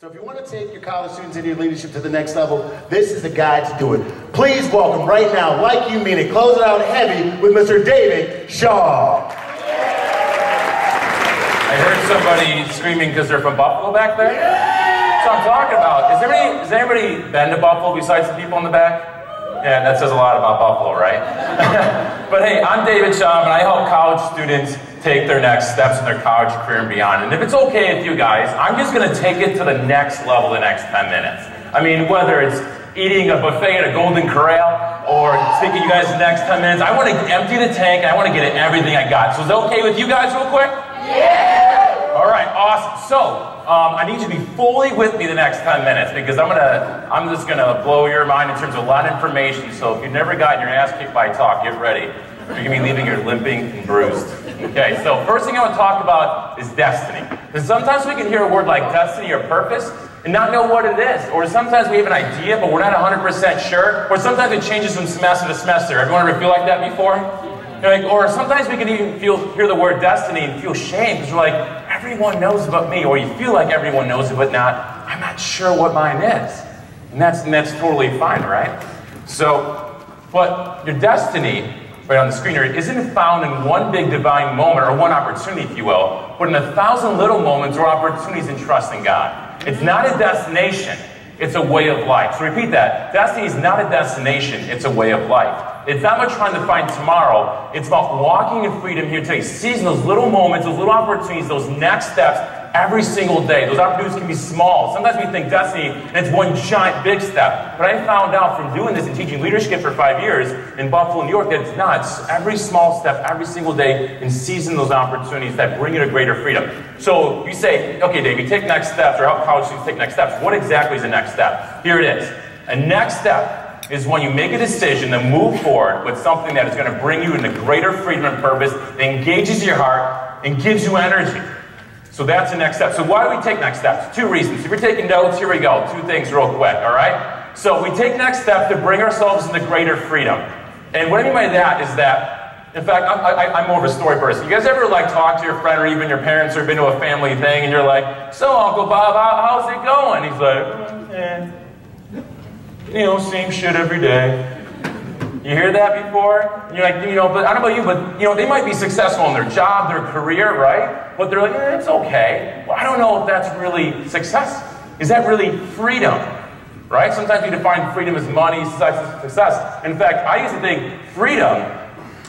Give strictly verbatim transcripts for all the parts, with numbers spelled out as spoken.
So if you want to take your college students into your leadership to the next level, this is the guide to do it. Please welcome right now, like you mean it, close it out heavy with Mister David Schaub. I heard somebody screaming because they're from Buffalo back there. Yeah. That's what I'm talking about. Is there any, has anybody been to Buffalo besides the people in the back? Yeah, that says a lot about Buffalo, right? But hey, I'm David Schaub, and I help college students take their next steps in their college career and beyond. And if it's okay with you guys, I'm just going to take it to the next level the next ten minutes. I mean, whether it's eating a buffet at a Golden Corral or taking you guys the next ten minutes, I want to empty the tank, and I want to get at everything I got. So is that okay with you guys real quick? Yeah! All right, awesome. So, Um, I need you to be fully with me the next ten minutes because I'm gonna, I'm just gonna blow your mind in terms of a lot of information. So if you've never gotten your ass kicked by talk, get ready. You're gonna be leaving here limping and bruised. Okay, so first thing I want to talk about is destiny. Because sometimes we can hear a word like destiny or purpose and not know what it is. Or sometimes we have an idea, but we're not one hundred percent sure. Or sometimes it changes from semester to semester. Everyone ever feel like that before? Like, or sometimes we can even feel, hear the word destiny and feel shame because we're like, everyone knows about me, or you feel like everyone knows it, but not, I'm not sure what mine is. And that's, and that's totally fine, right? So, but your destiny, right on the screen here, isn't found in one big divine moment or one opportunity, if you will, but in a thousand little moments or opportunities in trusting God. It's not a destination, it's a way of life. So repeat that. Destiny is not a destination, it's a way of life. It's not about trying to find tomorrow. It's about walking in freedom here today, seizing those little moments, those little opportunities, those next steps every single day. Those opportunities can be small. Sometimes we think destiny, and it's one giant big step. But I found out from doing this and teaching leadership for five years in Buffalo, New York, that it's not. It's every small step, every single day, and seizing those opportunities that bring you to greater freedom. So you say, okay, Dave, you take next steps, or help college students take next steps. What exactly is the next step? Here it is. A next step is when you make a decision to move forward with something that is going to bring you into greater freedom and purpose, that engages your heart and gives you energy. So that's the next step. So why do we take next steps? Two reasons. If you're taking notes, here we go. Two things real quick, all right? So we take next steps to bring ourselves into greater freedom. And what I mean by that is that, in fact, I, I, I'm more of a story person. You guys ever like talk to your friend or even your parents or been to a family thing and you're like, so Uncle Bob, how, how's it going? He's like, eh. You know, same shit every day. You hear that before? You're like, you know, but I don't know about you, but you know, they might be successful in their job, their career, right? But they're like, eh, it's okay. Well, I don't know if that's really success. Is that really freedom? Right? Sometimes we define freedom as money, success. In fact, I used to think freedom,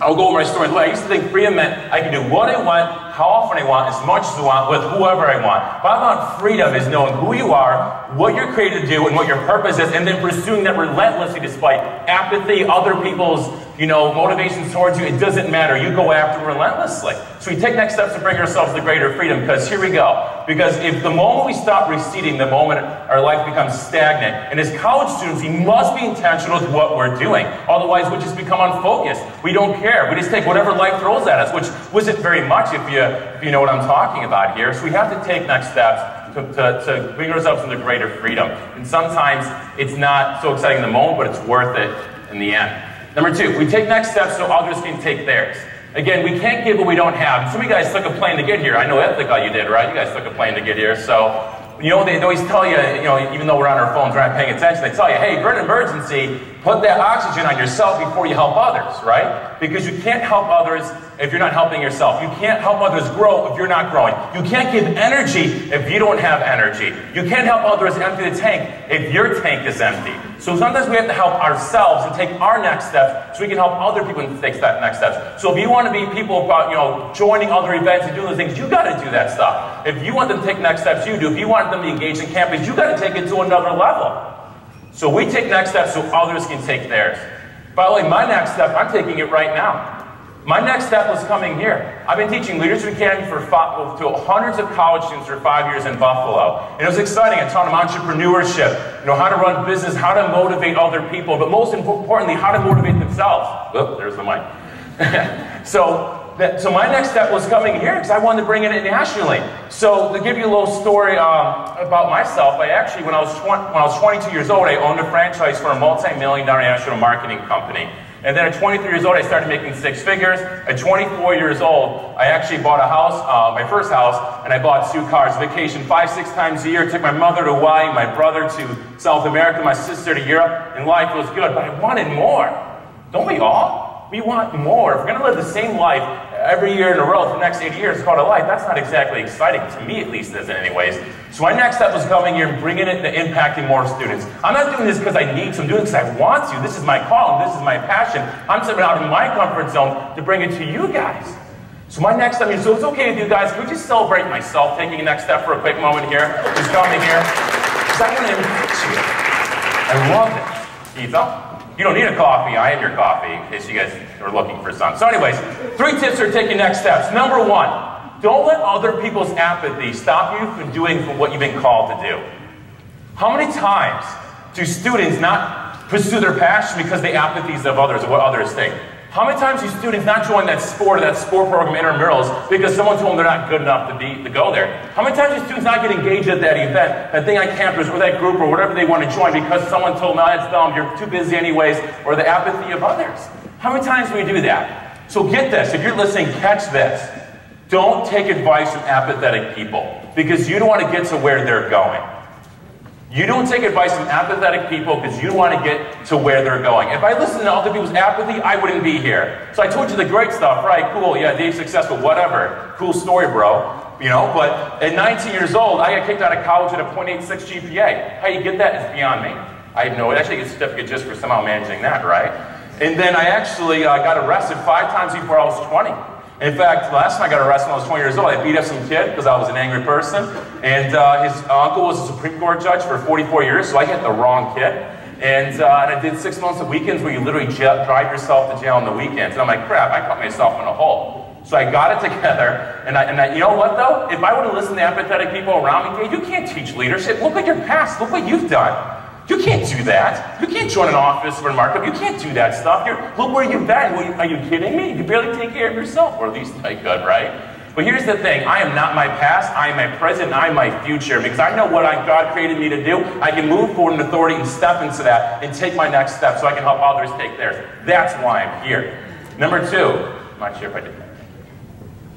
I'll go over my story. I used to think freedom meant I can do what I want, how often I want, as much as I want, with whoever I want. But I want freedom is knowing who you are, what you're created to do, and what your purpose is, and then pursuing that relentlessly despite apathy, other people's, you know, motivations towards you. It doesn't matter. You go after relentlessly. So we take next steps to bring ourselves to greater freedom, because here we go. Because if the moment we stop receding, the moment our life becomes stagnant. And as college students, we must be intentional with what we're doing. Otherwise, we just become unfocused. We don't care. We just take whatever life throws at us, which wasn't very much if you if you know what I'm talking about here. So we have to take next steps to, to, to bring ourselves into greater freedom. And sometimes it's not so exciting in the moment, but it's worth it in the end. Number two, we take next steps so others can take theirs. Again, we can't give what we don't have. Some of you guys took a plane to get here. I know Ethica you did, right? You guys took a plane to get here. So, you know, they always tell you, you know, even though we're on our phones, we're not paying attention, they tell you, hey, if you're in an emergency, put that oxygen on yourself before you help others, right? Because you can't help others if you're not helping yourself. You can't help others grow if you're not growing. You can't give energy if you don't have energy. You can't help others empty the tank if your tank is empty. So sometimes we have to help ourselves and take our next steps so we can help other people take that next steps. So if you want to be people about, you know, joining other events and doing those things, you got to do that stuff. If you want them to take next steps, you do. If you want them to engage in campaigns, you got to take it to another level. So we take next steps so others can take theirs. By the way, my next step, I'm taking it right now. My next step was coming here. I've been teaching Leadership Academy for five, to hundreds of college students for five years in Buffalo. And it was exciting. I taught them entrepreneurship, you know, how to run business, how to motivate other people, but most importantly, how to motivate themselves. Oop, there's the mic. so, that, so my next step was coming here because I wanted to bring it in nationally. So to give you a little story um, about myself, I actually, when I was twenty, when I was twenty-two years old, I owned a franchise for a multi-million dollar national marketing company. And then at twenty-three years old, I started making six figures. At twenty-four years old, I actually bought a house, uh, my first house, and I bought two cars. Vacation five, six times a year. Took my mother to Hawaii, my brother to South America, my sister to Europe, and life was good. But I wanted more. Don't we all? We want more. If we're going to live the same life every year in a row for the next eighty years, called a life, that's not exactly exciting. To me, at least, it isn't anyways. So my next step was coming here and bringing it to impacting more students. I'm not doing this because I need to. I'm doing it because I want to. This is my calling. This is my passion. I'm stepping out of my comfort zone to bring it to you guys. So my next step, so it's okay with you guys, can we just celebrate myself taking a next step for a quick moment here? Just coming here. Because I want to enrich you. I love it. Keep up. You don't need a coffee, I am your coffee, in case you guys are looking for some. So anyways, three tips for taking next steps. Number one, don't let other people's apathy stop you from doing what you've been called to do. How many times do students not pursue their passion because of the apathies of others, or what others think? How many times do students not join that sport or that sport program intramurals because someone told them they're not good enough to be to go there? How many times do students not get engaged at that event, that thing on campus, or that group, or whatever they want to join because someone told them, no, that's dumb, you're too busy anyways, or the apathy of others? How many times do we do that? So get this, if you're listening, catch this. Don't take advice from apathetic people because you don't want to get to where they're going. You don't take advice from apathetic people because you want to get to where they're going. If I listened to other people's apathy, I wouldn't be here. So I told you the great stuff, right? Cool, yeah, Dave's successful, whatever. Cool story, bro. You know, but at nineteen years old, I got kicked out of college at a point eight six G P A. How you get that is beyond me. I have no, I actually get a certificate just for somehow managing that, right? And then I actually uh, got arrested five times before I was twenty. In fact, last time I got arrested when I was twenty years old, I beat up some kid because I was an angry person. And uh, his uncle was a Supreme Court judge for forty-four years, so I hit the wrong kid. And, uh, and I did six months of weekends where you literally drive yourself to jail on the weekends. And I'm like, crap, I caught myself in a hole. So I got it together, and I, and I, you know what though? If I would have listened to apathetic people around me, you can't teach leadership. Look at your past, look what you've done. You can't do that. You can't join an office for a markup. You can't do that stuff. You're, look where you've been. Well, you, are you kidding me? You can barely take care of yourself, or at least I could, right? But here's the thing. I am not my past. I am my present. I am my future. Because I know what I, God created me to do. I can move forward in authority and step into that and take my next step so I can help others take theirs. That's why I'm here. Number two. I'm not sure if I did that.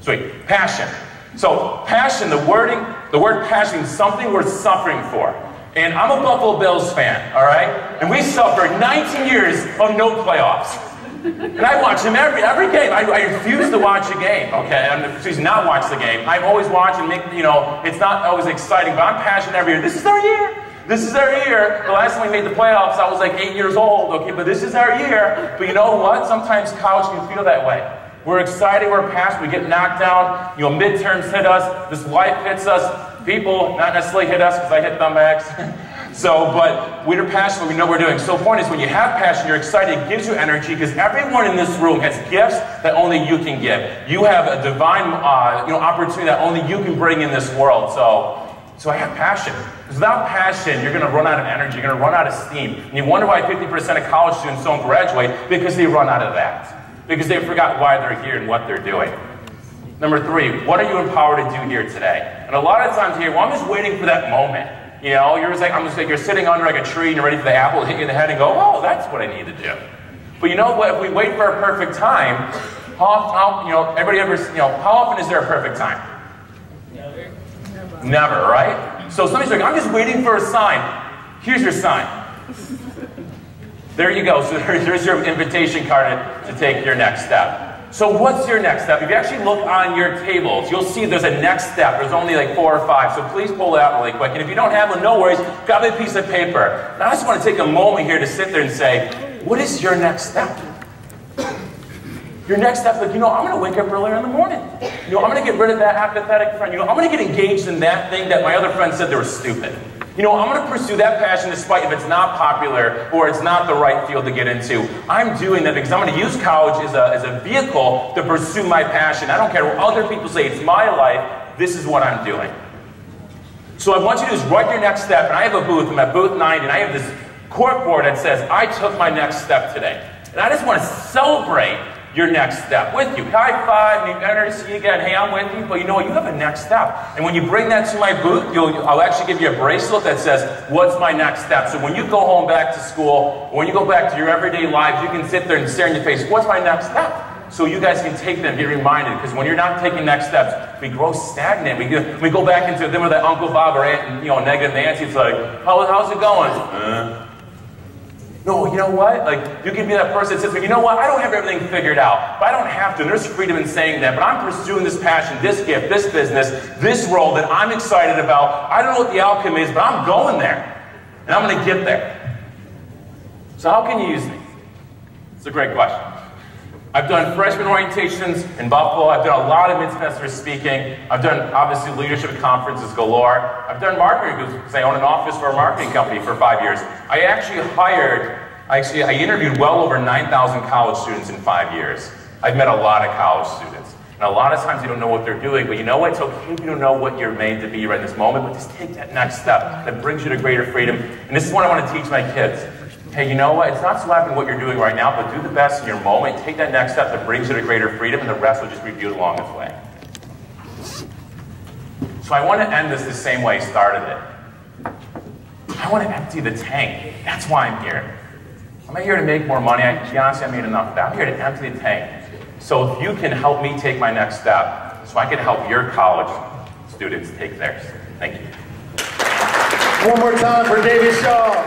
Sweet. Passion. So passion, the wording, the word passion is something we're suffering for. And I'm a Buffalo Bills fan, all right? And we suffered nineteen years of no playoffs. And I watch them every, every game. I, I refuse to watch a game, okay? I refuse to not watch the game. I'm always watching, make, you know, it's not always exciting, but I'm passionate every year. This is our year. This is our year. The last time we made the playoffs, I was like eight years old, okay? But this is our year. But you know what? Sometimes college can feel that way. We're excited, we're passionate, we get knocked down, you know, midterms hit us, this life hits us. People not necessarily hit us because I hit them backs. So, but we're passionate, we know what we're doing. So the point is, when you have passion, you're excited, it gives you energy because everyone in this room has gifts that only you can give. You have a divine uh, you know, opportunity that only you can bring in this world. So, so I have passion. Because without passion, you're going to run out of energy, you're going to run out of steam. And you wonder why fifty percent of college students don't graduate, because they run out of that. Because they forgot why they're here and what they're doing. Number three, what are you empowered to do here today? And a lot of times here, well, I'm just waiting for that moment. You know, you're just like, I'm just like, you're sitting under like a tree and you're ready for the apple to hit you in the head and go, oh, that's what I need to do. But you know what, if we wait for a perfect time, how often, you know, everybody ever, you know, how often is there a perfect time? Never. Never, Never right? So somebody's like, I'm just waiting for a sign. Here's your sign. There you go, so there's your invitation card to take your next step. So what's your next step? If you actually look on your tables, you'll see there's a next step. There's only like four or five, so please pull it out really quick. And if you don't have one, no worries, grab a piece of paper. Now I just want to take a moment here to sit there and say, what is your next step? Your next step, like, you know, I'm going to wake up earlier in the morning. You know, I'm going to get rid of that apathetic friend. You know, I'm going to get engaged in that thing that my other friend said they were stupid. You know, I'm going to pursue that passion despite if it's not popular or it's not the right field to get into. I'm doing that because I'm going to use college as a, as a vehicle to pursue my passion. I don't care what other people say. It's my life. This is what I'm doing. So I want you to just write your next step. And I have a booth. I'm at booth nine. And I have this cork board that says, I took my next step today. And I just want to celebrate your next step with you. High five, maybe better to see you again. Hey, I'm with you, but you know what? You have a next step. And when you bring that to my booth, you'll, I'll actually give you a bracelet that says, what's my next step? So when you go home back to school, when you go back to your everyday lives, you can sit there and stare in your face, what's my next step? So you guys can take them, get reminded, because when you're not taking next steps, we grow stagnant. We go, we go back into, then we're that Uncle Bob or Aunt, you know, Negative Nancy. It's like, How, how's it going? Uh. No, you know what? Like, you can be that person that says, you know what? I don't have everything figured out, but I don't have to. And there's freedom in saying that, but I'm pursuing this passion, this gift, this business, this role that I'm excited about. I don't know what the outcome is, but I'm going there, and I'm going to get there. So how can you use me? It's a great question. I've done freshman orientations in Buffalo. I've done a lot of mid-semester speaking. I've done, obviously, leadership conferences galore. I've done marketing groups because I own an office for a marketing company for five years. I actually hired, I actually, I interviewed well over nine thousand college students in five years. I've met a lot of college students. And a lot of times they don't know what they're doing, but you know what? It's okay if you don't know what you're made to be right in this moment, but just take that next step that brings you to greater freedom. And this is what I want to teach my kids. Hey, you know what? It's not so happy what you're doing right now, but do the best in your moment. Take that next step that brings you to greater freedom, and the rest will just be viewed along this way. So I want to end this the same way I started it. I want to empty the tank. That's why I'm here. I'm not here to make more money. I, honestly, I made enough of that. I'm here to empty the tank. So if you can help me take my next step, so I can help your college students take theirs. Thank you. One more time for David Schaub.